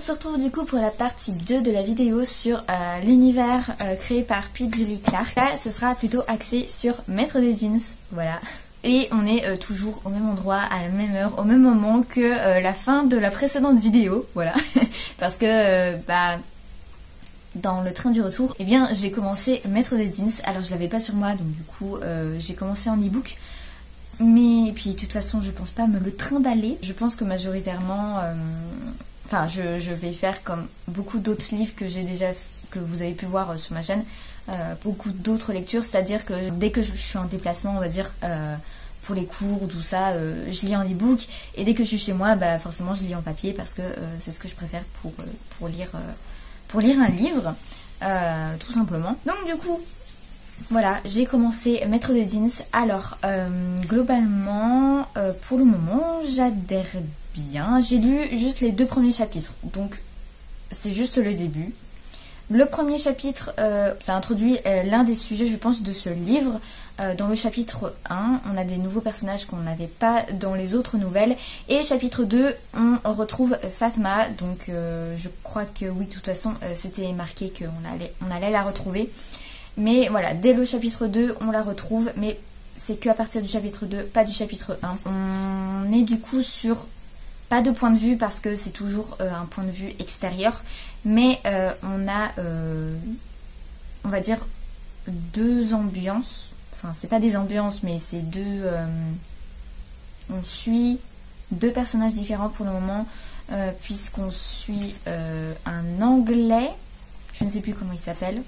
se retrouve du coup pour la partie 2 de la vidéo sur l'univers créé par P. Djèli Clark. Là, ce sera plutôt axé sur Maître des Djinns, voilà. Et on est toujours au même endroit, à la même heure, au même moment que la fin de la précédente vidéo, voilà. Parce que, dans le train du retour, eh bien, j'ai commencé Maître des Djinns. Alors, je l'avais pas sur moi, donc du coup, j'ai commencé en e-book. Mais, et puis, de toute façon, je pense pas me le trimballer. Je pense que majoritairement... Enfin, je vais faire comme beaucoup d'autres livres que j'ai déjà, que vous avez pu voir sur ma chaîne, beaucoup d'autres lectures, c'est-à-dire que dès que je suis en déplacement, on va dire, pour les cours ou tout ça, je lis en e-book, et dès que je suis chez moi, bah, forcément je lis en papier parce que c'est ce que je préfère pour lire un livre, tout simplement. Donc du coup, voilà, j'ai commencé Maître des Djinns. Alors, globalement, pour le moment, j'adhère bien. J'ai lu juste les deux premiers chapitres, donc c'est juste le début. Le premier chapitre, ça introduit l'un des sujets, je pense, de ce livre. Dans le chapitre 1, on a des nouveaux personnages qu'on n'avait pas dans les autres nouvelles. Et chapitre 2, on retrouve Fatma. Donc, je crois que oui, de toute façon, c'était marqué qu'on allait la retrouver. Mais voilà, dès le chapitre 2, on la retrouve. Mais c'est qu'à partir du chapitre 2, pas du chapitre 1. On est du coup sur... Pas de point de vue parce que c'est toujours un point de vue extérieur, mais on a, on va dire, deux ambiances. Enfin, c'est pas des ambiances, mais c'est deux... on suit deux personnages différents pour le moment, puisqu'on suit un Anglais, je ne sais plus comment il s'appelle.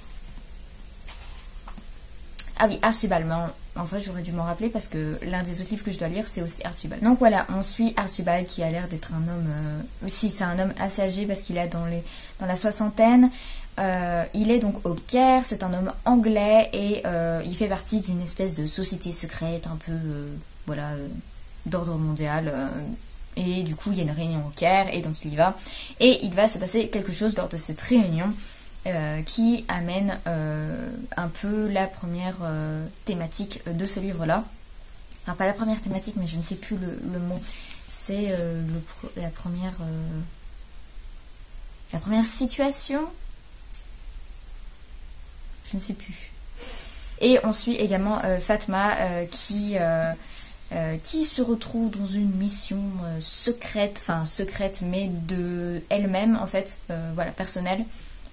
Ah oui, Archibald, mais en fait j'aurais dû m'en rappeler parce que l'un des autres livres que je dois lire c'est aussi Archibald. Donc voilà, on suit Archibald qui a l'air d'être un homme, si c'est un homme assez âgé parce qu'il est dans la soixantaine. Il est donc au Caire, c'est un homme anglais et il fait partie d'une espèce de société secrète un peu, voilà, d'ordre mondial. Et du coup il y a une réunion au Caire et donc il y va. Et il va se passer quelque chose lors de cette réunion. Qui amène un peu la première thématique de ce livre-là. Enfin, pas la première thématique, mais je ne sais plus le mot. C'est la première situation. Je ne sais plus. Et on suit également Fatma qui se retrouve dans une mission secrète, enfin secrète, mais de elle-même en fait, voilà, personnelle.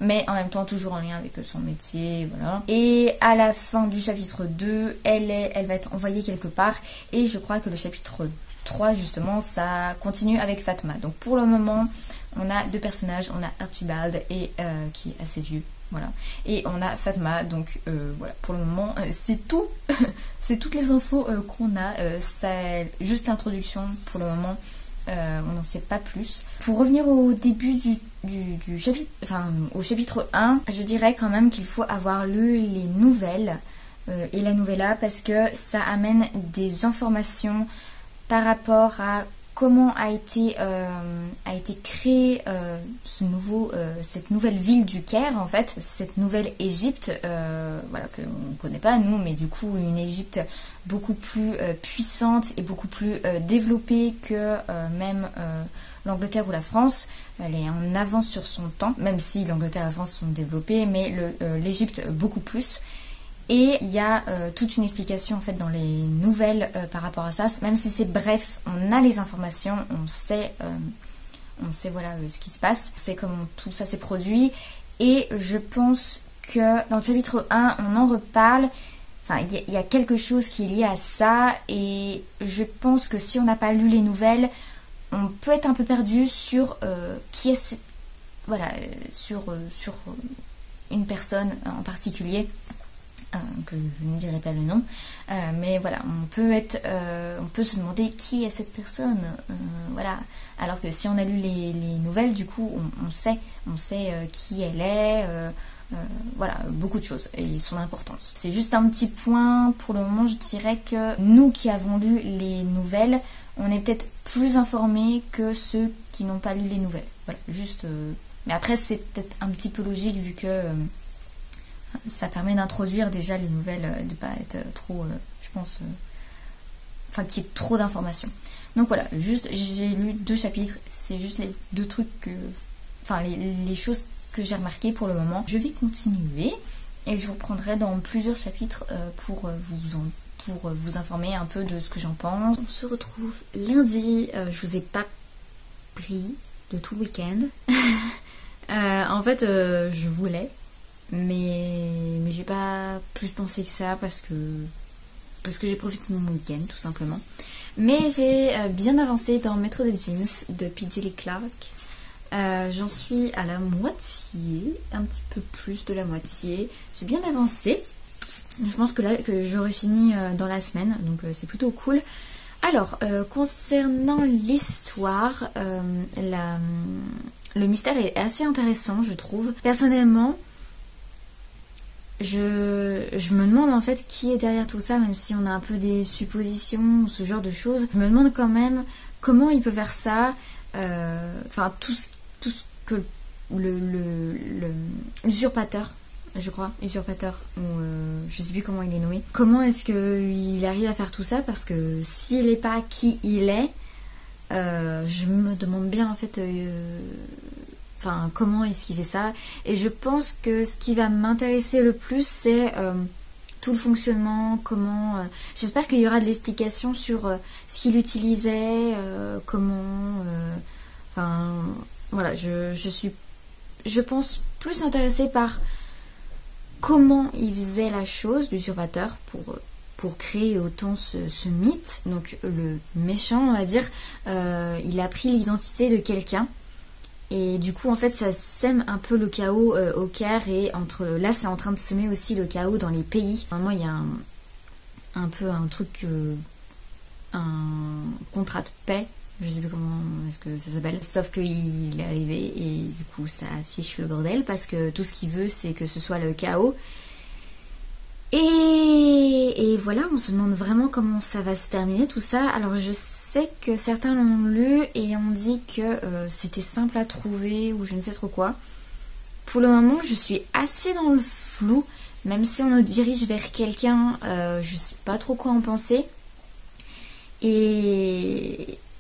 Mais en même temps toujours en lien avec son métier, voilà. Et à la fin du chapitre 2, elle va être envoyée quelque part. Et je crois que le chapitre 3, justement, ça continue avec Fatma. Donc pour le moment, on a deux personnages. On a Archibald, et, qui est assez vieux, voilà. Et on a Fatma, donc voilà. Pour le moment, c'est tout. C'est toutes les infos qu'on a. C'est juste l'introduction pour le moment. On n'en sait pas plus. Pour revenir au début du chapitre, enfin, au chapitre 1, je dirais quand même qu'il faut avoir lu les nouvelles et la novella parce que ça amène des informations par rapport à comment a été créée cette nouvelle ville du Caire, en fait, cette nouvelle Égypte, voilà, qu'on ne connaît pas nous, mais du coup une Égypte beaucoup plus puissante et beaucoup plus développée que même l'Angleterre ou la France. Elle est en avance sur son temps, même si l'Angleterre et la France sont développées, mais l'Égypte beaucoup plus. Et il y a toute une explication en fait dans les nouvelles par rapport à ça. Même si c'est bref, on a les informations, on sait voilà ce qui se passe, on sait comment tout ça s'est produit. Et je pense que dans le chapitre 1, on en reparle. Enfin, il y a quelque chose qui est lié à ça. Et je pense que si on n'a pas lu les nouvelles, on peut être un peu perdu sur qui est cette... Voilà, sur une personne en particulier. Que je ne dirai pas le nom, mais voilà, on peut se demander qui est cette personne, voilà. Alors que si on a lu les nouvelles, du coup, on sait qui elle est, voilà, beaucoup de choses et son importance. C'est juste un petit point pour le moment. Je dirais que nous qui avons lu les nouvelles, on est peut-être plus informés que ceux qui n'ont pas lu les nouvelles. Voilà, juste. Mais après, c'est peut-être un petit peu logique vu que. Ça permet d'introduire déjà les nouvelles, de pas être trop, je pense, enfin qu'il y ait trop d'informations. Donc voilà, juste j'ai lu deux chapitres, c'est juste les deux trucs que, enfin les choses que j'ai remarquées pour le moment. Je vais continuer et je vous reprendrai dans plusieurs chapitres pour vous informer un peu de ce que j'en pense. On se retrouve lundi. Je vous ai pas pris de tout le week-end. En fait, je voulais, mais j'ai pas plus pensé que ça parce que j'ai profité de mon week-end, tout simplement. Mais j'ai bien avancé dans Maître des Djinns de P. Djèli Clark. J'en suis à la moitié, un petit peu plus de la moitié. J'ai bien avancé. Je pense que là, que j'aurai fini dans la semaine, donc c'est plutôt cool. Alors, concernant l'histoire, le mystère est assez intéressant, je trouve. Personnellement, je me demande en fait qui est derrière tout ça, même si on a un peu des suppositions, ce genre de choses. Je me demande quand même comment il peut faire ça, enfin tout ce que l'usurpateur, je crois, usurpateur, ou je sais plus comment il est nommé. Comment est-ce qu'il arrive à faire tout ça? Parce que s'il n'est pas qui il est, je me demande bien en fait comment est-ce qu'il fait ça. Et je pense que ce qui va m'intéresser le plus, c'est tout le fonctionnement, comment... j'espère qu'il y aura de l'explication sur ce qu'il utilisait, comment... Enfin, voilà, je pense plus intéressée par... comment il faisait la chose, l'usurpateur, pour créer autant ce mythe. Donc le méchant, on va dire, il a pris l'identité de quelqu'un. Et du coup, en fait, ça sème un peu le chaos au Caire. Et là, c'est en train de semer aussi le chaos dans les pays. Normalement, il y a un peu un truc, un contrat de paix. Je sais plus comment est-ce que ça s'appelle. Sauf qu'il est arrivé et du coup ça affiche le bordel parce que tout ce qu'il veut c'est que ce soit le chaos. Et voilà, on se demande vraiment comment ça va se terminer tout ça. Alors je sais que certains l'ont lu et ont dit que c'était simple à trouver ou je ne sais trop quoi. Pour le moment je suis assez dans le flou, même si on nous dirige vers quelqu'un, je sais pas trop quoi en penser.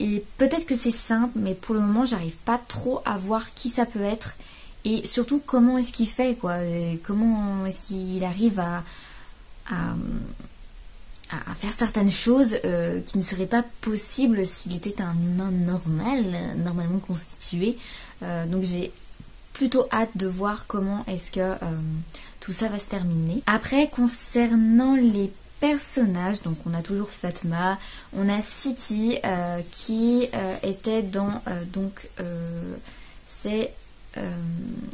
Et peut-être que c'est simple, mais pour le moment, j'arrive pas trop à voir qui ça peut être. Et surtout, comment est-ce qu'il fait, quoi. Et comment est-ce qu'il arrive à faire certaines choses qui ne seraient pas possibles s'il était un humain normal, normalement constitué. Donc j'ai plutôt hâte de voir comment est-ce que tout ça va se terminer. Après, concernant les personnages, donc on a toujours Fatma, on a Siti qui était dans c'est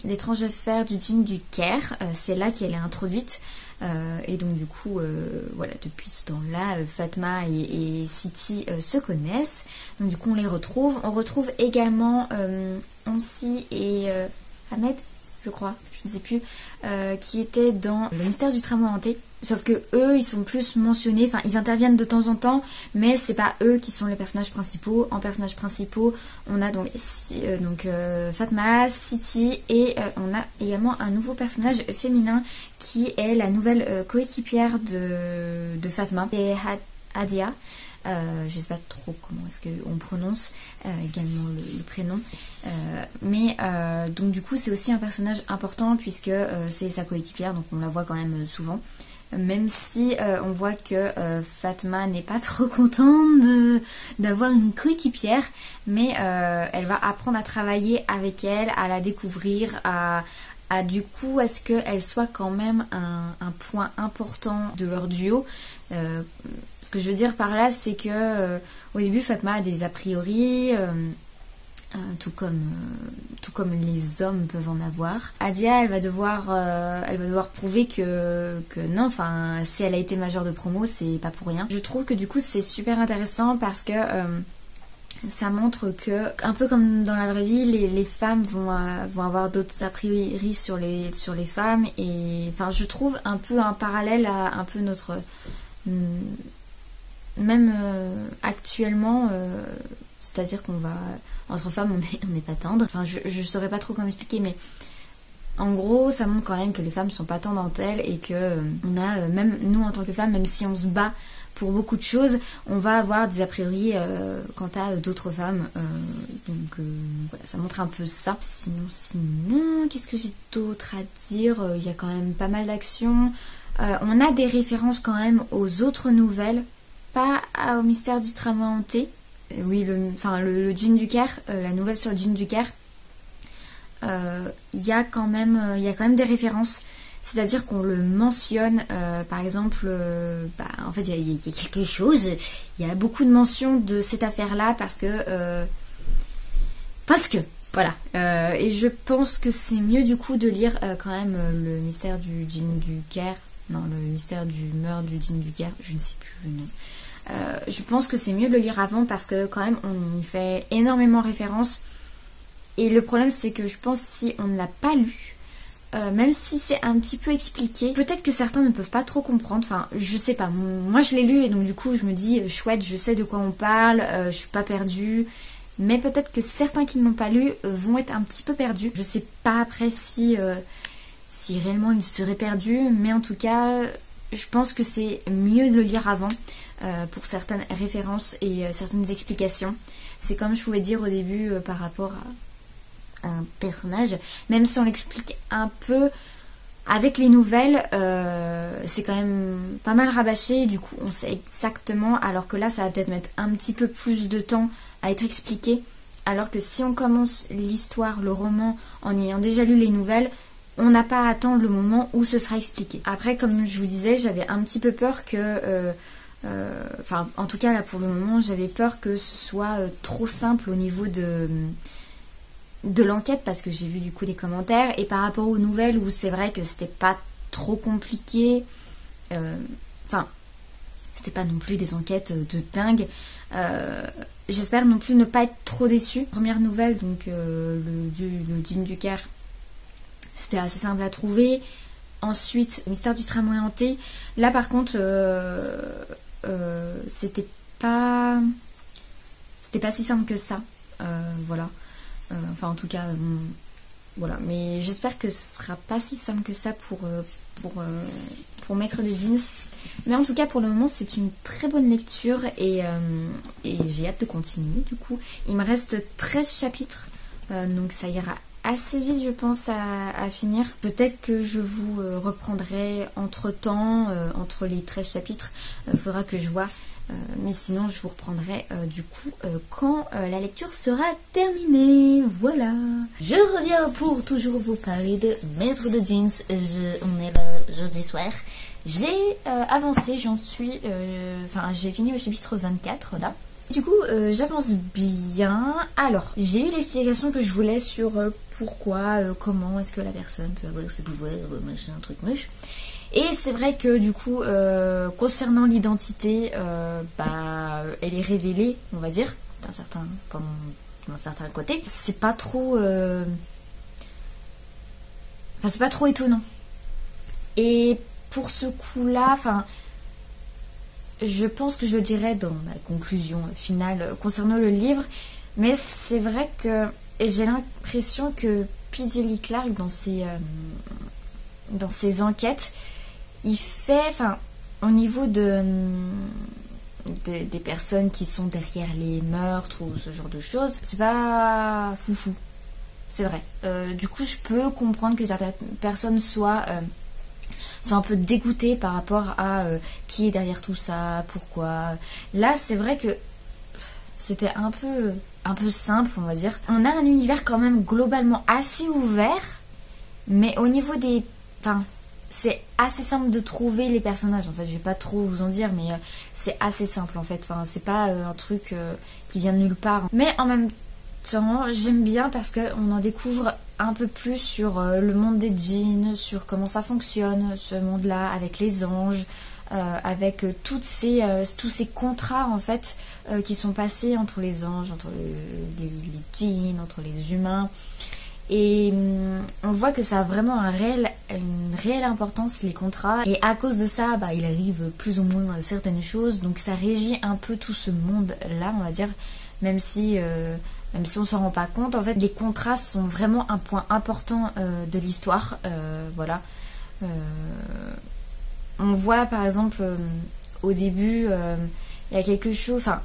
l'étrange affaire du djinn du Caire, c'est là qu'elle est introduite et donc du coup voilà, depuis ce temps-là Fatma et Siti se connaissent, donc du coup on les retrouve. On retrouve également Onsi et Ahmed, je crois, je ne sais plus, qui étaient dans le mystère du tramway hanté. Sauf que eux, ils sont plus mentionnés, enfin ils interviennent de temps en temps, mais c'est pas eux qui sont les personnages principaux. En personnages principaux, on a donc Fatma, Siti et on a également un nouveau personnage féminin qui est la nouvelle coéquipière de Fatma, c'est Hadia. Je sais pas trop comment est-ce qu'on prononce également le prénom, mais donc du coup c'est aussi un personnage important puisque c'est sa coéquipière, donc on la voit quand même souvent, même si on voit que Fatma n'est pas trop contente d'avoir une coéquipière, mais elle va apprendre à travailler avec elle, à la découvrir, à du coup à ce qu'elle soit quand même un point important de leur duo. Ce que je veux dire par là, c'est que au début Fatma a des a priori, tout comme les hommes peuvent en avoir. Hadia, elle va devoir prouver que non, enfin si elle a été majeure de promo, c'est pas pour rien. Je trouve que du coup c'est super intéressant parce que ça montre que, un peu comme dans la vraie vie, les femmes vont avoir d'autres a priori sur les femmes. Et enfin, je trouve un peu un parallèle à un peu notre... Même actuellement, c'est-à-dire qu'on va... Entre femmes, on n'est pas tendre. Enfin, je saurais pas trop comment expliquer, mais... En gros, ça montre quand même que les femmes sont pas tendres en elles et que on a, même nous en tant que femmes, même si on se bat pour beaucoup de choses, on va avoir des a priori quant à d'autres femmes. Donc voilà, ça montre un peu ça. Sinon, qu'est-ce que j'ai d'autre à dire? Il y a quand même pas mal d'actions. On a des références quand même aux autres nouvelles, pas au mystère du tramway hanté. Oui, le djinn du Caire, la nouvelle sur le djinn du Caire. Il y a quand même des références. C'est-à-dire qu'on le mentionne, par exemple, en fait, il y a quelque chose, il y a beaucoup de mentions de cette affaire-là parce que, voilà. Et je pense que c'est mieux du coup de lire quand même le mystère du djinn du Caire, non, le mystère du meurtre du djinn du Caire, je ne sais plus le nom. Je pense que c'est mieux de le lire avant parce que quand même, on y fait énormément référence. Et le problème, c'est que je pense si on ne l'a pas lu, même si c'est un petit peu expliqué, peut-être que certains ne peuvent pas trop comprendre. Enfin, je sais pas. Moi, je l'ai lu et donc du coup, je me dis chouette, je sais de quoi on parle, je suis pas perdue. Mais peut-être que certains qui ne l'ont pas lu vont être un petit peu perdus. Je sais pas après si réellement ils seraient perdus, mais en tout cas, je pense que c'est mieux de le lire avant pour certaines références et certaines explications. C'est comme je pouvais dire au début par rapport à un personnage, même si on l'explique un peu avec les nouvelles, c'est quand même pas mal rabâché, du coup on sait exactement, alors que là ça va peut-être mettre un petit peu plus de temps à être expliqué, alors que si on commence l'histoire, le roman, en ayant déjà lu les nouvelles, on n'a pas à attendre le moment où ce sera expliqué. Après, comme je vous disais, j'avais un petit peu peur que enfin, en tout cas là pour le moment, j'avais peur que ce soit trop simple au niveau de l'enquête, parce que j'ai vu du coup des commentaires, et par rapport aux nouvelles où c'est vrai que c'était pas trop compliqué, enfin c'était pas non plus des enquêtes de dingue. J'espère non plus ne pas être trop déçue. Première nouvelle, donc le djinn du Caire, c'était assez simple à trouver. Ensuite, le mystère du tramway hanté, là par contre c'était pas si simple que ça, voilà. Enfin, en tout cas, voilà. Mais j'espère que ce sera pas si simple que ça pour Maître des Djinns. Mais en tout cas, pour le moment, c'est une très bonne lecture et j'ai hâte de continuer. Du coup, il me reste 13 chapitres, donc ça ira assez vite, je pense, à finir. Peut-être que je vous reprendrai entre-temps, entre les 13 chapitres. Il faudra que je vois. Mais sinon, je vous reprendrai du coup quand la lecture sera terminée. Voilà. Je reviens pour toujours vous parler de Maître des Djinns. On est le jeudi soir. J'ai avancé, j'en suis... Enfin, j'ai fini le chapitre 24, là. Du coup, j'avance bien. Alors, j'ai eu l'explication que je voulais sur pourquoi, comment est-ce que la personne peut avoir ses pouvoirs, machin, truc moche. Et c'est vrai que du coup, concernant l'identité, elle est révélée, on va dire, d'un certain côté. C'est pas trop... Enfin, c'est pas trop étonnant. Et pour ce coup-là, enfin... Je pense que je le dirai dans ma conclusion finale concernant le livre. Mais c'est vrai que j'ai l'impression que P. Djèli Clark, dans ses enquêtes, il fait... Enfin, au niveau des personnes qui sont derrière les meurtres ou ce genre de choses, c'est pas foufou. C'est vrai. Du coup, je peux comprendre que certaines personnes sont un peu dégoûtées par rapport à qui est derrière tout ça, pourquoi. Là, c'est vrai que c'était un peu simple, on va dire. On a un univers quand même globalement assez ouvert, mais au niveau des... Enfin, c'est assez simple de trouver les personnages, en fait. Je vais pas trop vous en dire, mais c'est assez simple, en fait. Enfin, c'est pas un truc qui vient de nulle part. Mais en même temps, j'aime bien parce qu'on en découvre un peu plus sur le monde des djinns, sur comment ça fonctionne, ce monde-là, avec les anges, avec tous ces contrats, en fait, qui sont passés entre les anges, entre les djinns, entre les humains. Et on voit que ça a vraiment une réelle importance, les contrats. Et à cause de ça, il arrive plus ou moins certaines choses. Donc ça régit un peu tout ce monde-là, on va dire, même si on s'en rend pas compte. En fait, les contrats sont vraiment un point important de l'histoire. Voilà. On voit par exemple au début, il y a quelque chose... Enfin,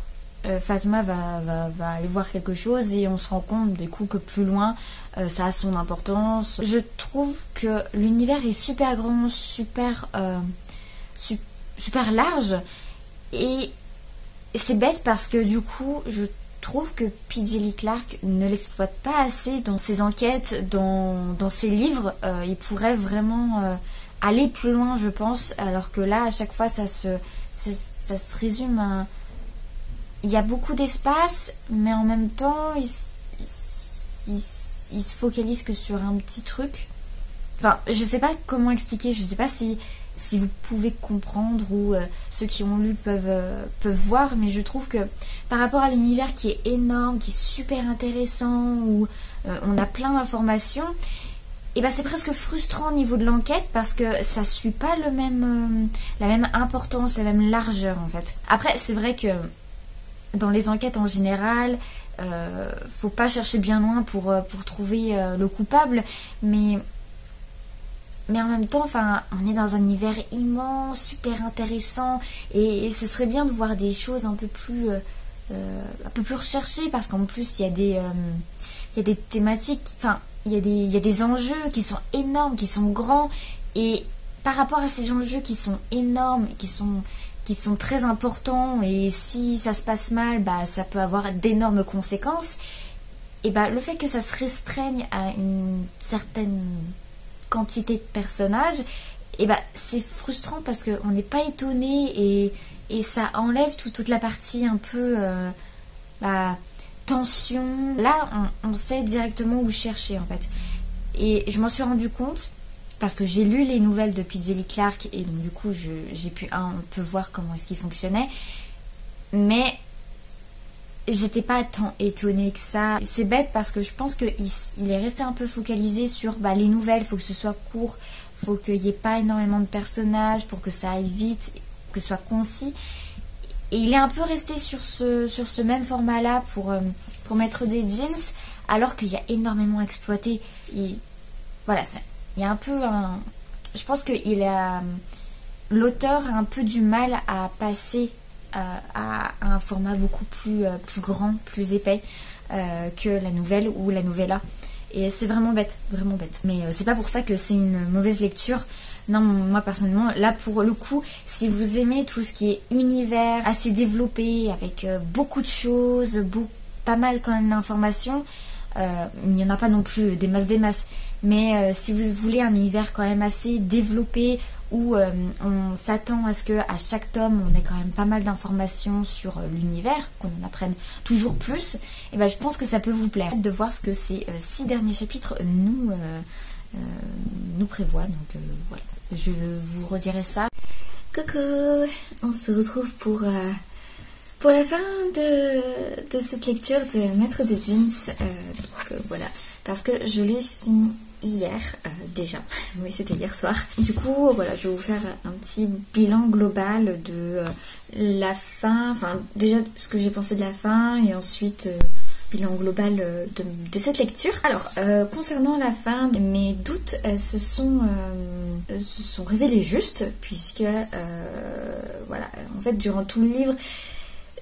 Fatma va aller voir quelque chose et on se rend compte du coup que plus loin, ça a son importance. Je trouve que l'univers est super grand, super, super large, et c'est bête parce que du coup, je trouve que P. Djèli Clark ne l'exploite pas assez dans ses enquêtes, dans ses livres. Il pourrait vraiment aller plus loin, je pense, alors que là, à chaque fois, ça se résume à... Il y a beaucoup d'espace, mais en même temps, il se focalise que sur un petit truc. Enfin, je sais pas comment expliquer, je sais pas si vous pouvez comprendre, ou ceux qui ont lu peuvent voir, mais je trouve que par rapport à l'univers qui est énorme, qui est super intéressant, où on a plein d'informations, et ben c'est presque frustrant au niveau de l'enquête parce que ça suit pas le même, la même importance, la même largeur en fait. Après, c'est vrai que dans les enquêtes en général, faut pas chercher bien loin pour trouver le coupable, mais en même temps, enfin, on est dans un univers immense, super intéressant, et ce serait bien de voir des choses un peu plus recherchées, parce qu'en plus il y a des thématiques, enfin il y a des enjeux qui sont énormes, qui sont grands, et par rapport à ces enjeux qui sont énormes, qui sont très importants, et si ça se passe mal, bah, ça peut avoir d'énormes conséquences, et bah, le fait que ça se restreigne à une certaine quantité de personnages, et bah, c'est frustrant parce qu'on n'est pas étonné, et ça enlève toute la partie un peu tension. Là, on sait directement où chercher en fait, et je m'en suis rendu compte parce que j'ai lu les nouvelles de P. Djèli Clark, et donc du coup j'ai pu un peu voir comment est-ce qu'il fonctionnait, mais j'étais pas tant étonnée que ça. C'est bête parce que je pense qu'il est resté un peu focalisé sur bah, les nouvelles, faut que ce soit court, faut qu'il n'y ait pas énormément de personnages pour que ça aille vite, que ce soit concis, et il est un peu resté sur ce même format là pour Maître des Djinns, alors qu'il y a énormément à exploiter, et voilà, ça... Il y a un peu un... Je pense que l'auteur a un peu du mal à passer à un format beaucoup plus grand, plus épais que la nouvelle ou la novella. Et c'est vraiment bête, vraiment bête. Mais c'est pas pour ça que c'est une mauvaise lecture. Non, moi personnellement, là pour le coup, si vous aimez tout ce qui est univers assez développé, avec beaucoup de choses, pas mal quand même d'informations... il n'y en a pas non plus des masses, mais si vous voulez un univers quand même assez développé, où on s'attend à ce que à chaque tome on ait quand même pas mal d'informations sur l'univers, qu'on en apprenne toujours plus, et ben je pense que ça peut vous plaire de voir ce que ces 6 derniers chapitres nous prévoient. Donc voilà, je vous redirai ça. Coucou, on se retrouve pour la fin de cette lecture de Maître des Djinns, donc voilà, parce que je l'ai fini hier, déjà, oui c'était hier soir. Du coup, voilà, je vais vous faire un petit bilan global de la fin, enfin déjà ce que j'ai pensé de la fin, et ensuite bilan global de cette lecture. Alors, concernant la fin, mes doutes se sont révélés justes, puisque, voilà, en fait durant tout le livre,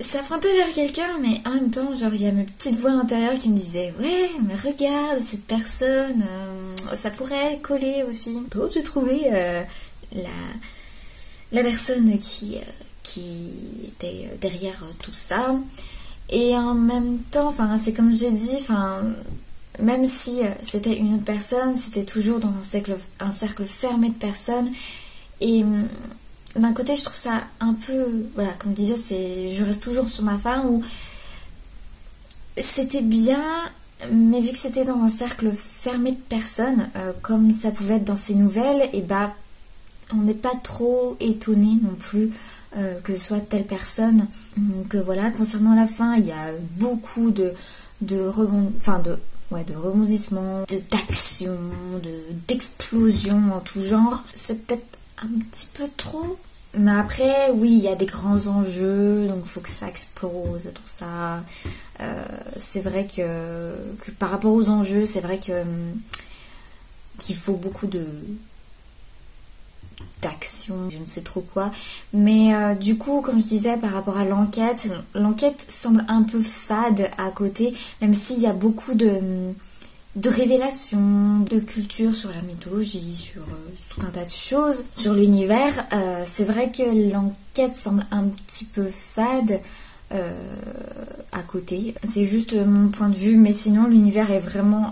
ça pointait vers quelqu'un, mais en même temps, genre, il y a ma petite voix intérieure qui me disait « Ouais, mais regarde, cette personne, ça pourrait coller aussi. » Donc, j'ai trouvé la personne qui était derrière tout ça. Et en même temps, c'est comme j'ai dit, même si c'était une autre personne, c'était toujours dans un cercle fermé de personnes. Et... d'un côté, je trouve ça un peu... Voilà, comme je disais, je reste toujours sur ma fin où c'était bien, mais vu que c'était dans un cercle fermé de personnes, comme ça pouvait être dans ces nouvelles, et bah, on n'est pas trop étonné non plus que ce soit telle personne. Donc voilà, concernant la fin, il y a beaucoup de rebondissements, d'actions, d'explosions en tout genre. C'est peut-être un petit peu trop, mais après oui, il y a des grands enjeux, donc il faut que ça explose et tout ça. C'est vrai que par rapport aux enjeux, c'est vrai qu'il faut beaucoup de d'action, je ne sais trop quoi. Mais du coup, comme je disais, par rapport à l'enquête, l'enquête semble un peu fade à côté, même s'il y a beaucoup de révélations, de culture sur la mythologie, sur tout un tas de choses, sur l'univers. C'est vrai que l'enquête semble un petit peu fade à côté. C'est juste mon point de vue, mais sinon l'univers est vraiment,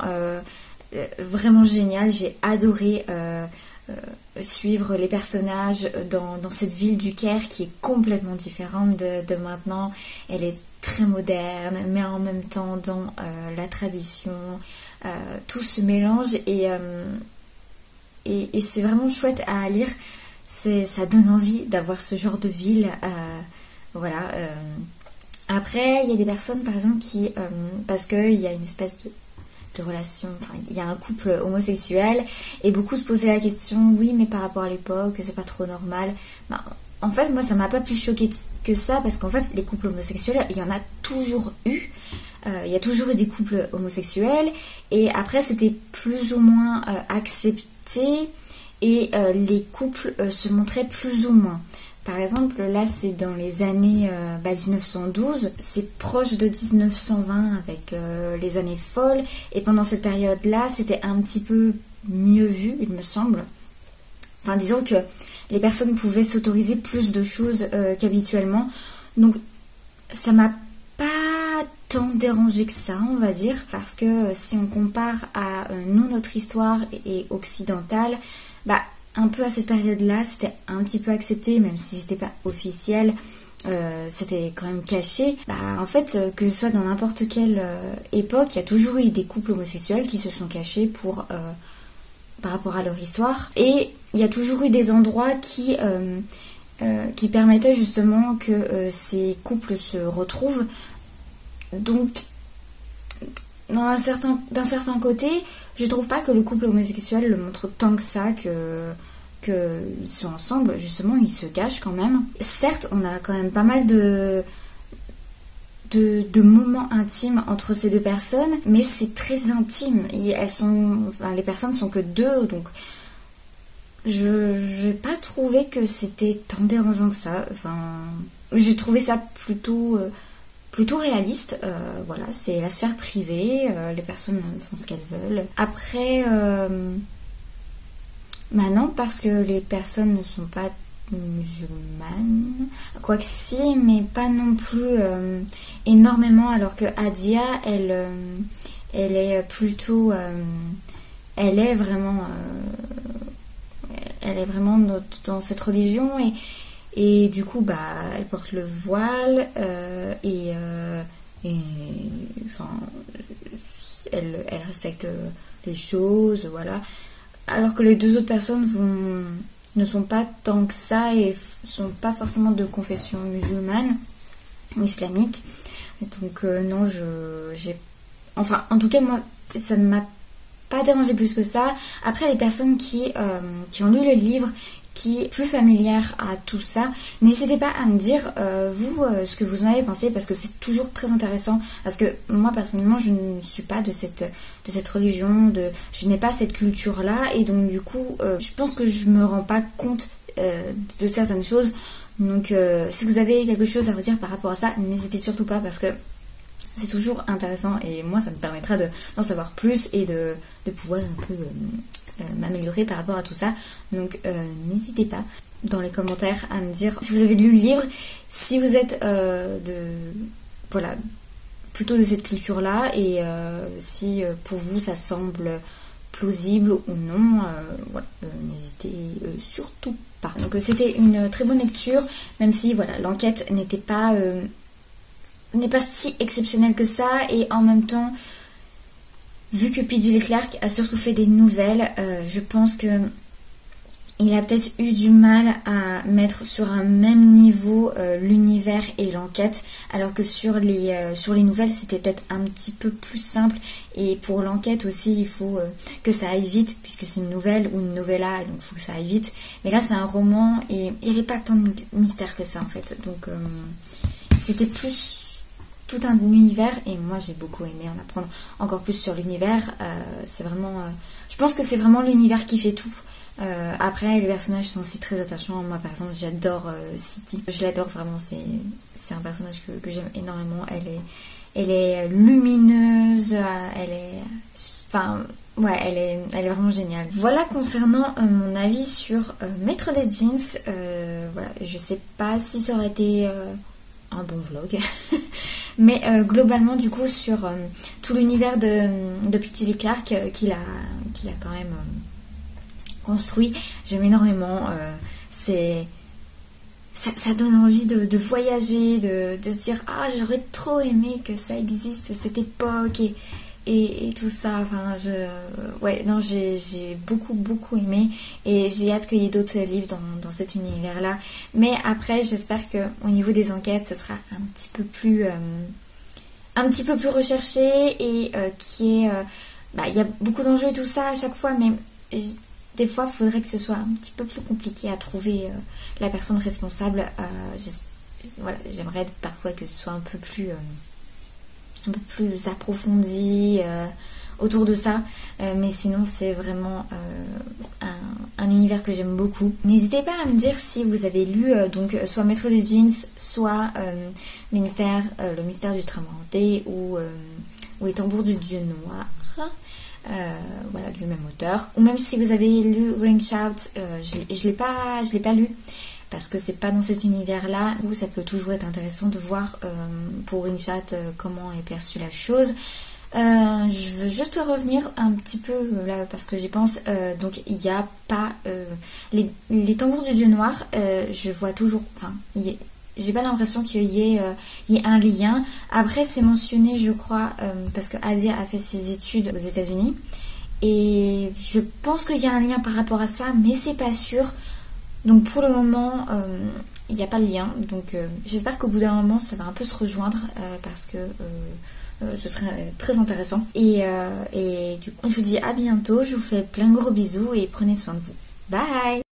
vraiment génial. J'ai adoré suivre les personnages dans cette ville du Caire qui est complètement différente de maintenant. Elle est très moderne, mais en même temps dans la tradition. Tout se mélange et c'est vraiment chouette à lire. Ça donne envie d'avoir ce genre de ville. Voilà. Après, il y a des personnes, par exemple, qui... parce qu'il y a une espèce de relation, enfin, il y a un couple homosexuel, et beaucoup se posaient la question, oui, mais par rapport à l'époque, c'est pas trop normal. Ben, en fait, moi, ça m'a pas plus choquée que ça, parce qu'en fait, les couples homosexuels, il y en a toujours eu. Il y a toujours eu des couples homosexuels, et après, c'était plus ou moins accepté, et les couples se montraient plus ou moins. Par exemple, là, c'est dans les années 1912, c'est proche de 1920 avec les années folles. Et pendant cette période-là, c'était un petit peu mieux vu, il me semble. Enfin, disons que les personnes pouvaient s'autoriser plus de choses qu'habituellement. Donc, ça m'a pas tant dérangé que ça, on va dire. Parce que si on compare à nous, notre histoire et occidentale, bah... un peu à cette période-là, c'était un petit peu accepté, même si c'était pas officiel, c'était quand même caché. Bah, en fait, que ce soit dans n'importe quelle époque, il y a toujours eu des couples homosexuels qui se sont cachés pour, par rapport à leur histoire. Et il y a toujours eu des endroits qui permettaient justement que ces couples se retrouvent. Donc, d'un certain côté, je trouve pas que le couple homosexuel le montre tant que ça, que ils sont ensemble, justement, ils se cachent quand même. Certes, on a quand même pas mal de moments intimes entre ces deux personnes, mais c'est très intime. Et elles sont, enfin, les personnes sont que deux, donc je n'ai pas trouvé que c'était tant dérangeant que ça. Enfin, j'ai trouvé ça plutôt réaliste, voilà, c'est la sphère privée, les personnes font ce qu'elles veulent. Après, maintenant, parce que les personnes ne sont pas musulmanes, quoique si, mais pas non plus énormément, alors que Hadia, elle est plutôt... elle est vraiment dans cette religion, et du coup, bah, elle porte le voile et enfin, elle respecte les choses, voilà. Alors que les deux autres personnes ne sont pas tant que ça et sont pas forcément de confession musulmane ou islamique. Donc non, enfin, en tout cas, moi, ça ne m'a pas dérangé plus que ça. Après, les personnes qui ont lu le livre, qui est plus familière à tout ça, n'hésitez pas à me dire, vous, ce que vous en avez pensé, parce que c'est toujours très intéressant, parce que moi, personnellement, je ne suis pas de cette religion, je n'ai pas cette culture-là, et donc, du coup, je pense que je me rends pas compte de certaines choses, donc, si vous avez quelque chose à redire par rapport à ça, n'hésitez surtout pas, parce que c'est toujours intéressant, et moi, ça me permettra d'en savoir plus, et de pouvoir un peu... m'améliorer par rapport à tout ça, donc n'hésitez pas dans les commentaires à me dire si vous avez lu le livre, si vous êtes voilà, plutôt de cette culture là, et si pour vous ça semble plausible ou non, voilà, n'hésitez surtout pas. Donc c'était une très bonne lecture, même si voilà, l'enquête n'est pas si exceptionnelle que ça, et en même temps, vu que P. Djèli Clark a surtout fait des nouvelles, je pense que il a peut-être eu du mal à mettre sur un même niveau l'univers et l'enquête, alors que sur les nouvelles, c'était peut-être un petit peu plus simple. Et pour l'enquête aussi, il faut que ça aille vite, puisque c'est une nouvelle ou une novella, donc il faut que ça aille vite. Mais là, c'est un roman, et il n'y avait pas tant de mystère que ça, en fait. Donc, c'était plus... tout un univers, et moi j'ai beaucoup aimé en apprendre encore plus sur l'univers. C'est vraiment je pense que c'est vraiment l'univers qui fait tout, Après, les personnages sont aussi très attachants. Moi, par exemple, j'adore Siti. Je l'adore vraiment. C'est un personnage que j'aime énormément. Elle est lumineuse. Elle est vraiment géniale. Voilà concernant mon avis sur Maître des Djinns. Voilà, je sais pas si ça aurait été un bon vlog. Mais globalement, du coup, sur tout l'univers de P. Djèli Clark qu'il a quand même construit, j'aime énormément. Ça donne envie de voyager, de se dire « Ah, j'aurais trop aimé que ça existe, cette époque » et tout ça. Enfin, j'ai beaucoup aimé et j'ai hâte qu'il y ait d'autres livres dans cet univers-là. Mais après, j'espère qu'au niveau des enquêtes, ce sera un petit peu plus recherché et il y a beaucoup d'enjeux et tout ça à chaque fois, mais des fois, il faudrait que ce soit un petit peu plus compliqué à trouver la personne responsable. Voilà, j'aimerais parfois que ce soit un peu plus approfondi autour de ça, mais sinon c'est vraiment un univers que j'aime beaucoup. N'hésitez pas à me dire si vous avez lu donc soit Maître des Djinns, soit le mystère du tramway hanté ou les tambours du dieu noir, voilà, du même auteur, ou même si vous avez lu Ring Shout. Je l'ai pas lu parce que c'est pas dans cet univers-là. Du coup, ça peut toujours être intéressant de voir pour Ring Shout comment est perçue la chose. Je veux juste revenir un petit peu là parce que j'y pense. Donc il n'y a pas les tambours du dieu noir. Je vois toujours. Enfin, j'ai pas l'impression qu'il y ait un lien. Après, c'est mentionné, je crois, parce que Hadia a fait ses études aux États-Unis et je pense qu'il y a un lien par rapport à ça, mais c'est pas sûr. Donc pour le moment, il n'y a pas de lien. Donc j'espère qu'au bout d'un moment, ça va un peu se rejoindre parce que ce serait très intéressant. Et du coup, je vous dis à bientôt. Je vous fais plein de gros bisous et prenez soin de vous. Bye!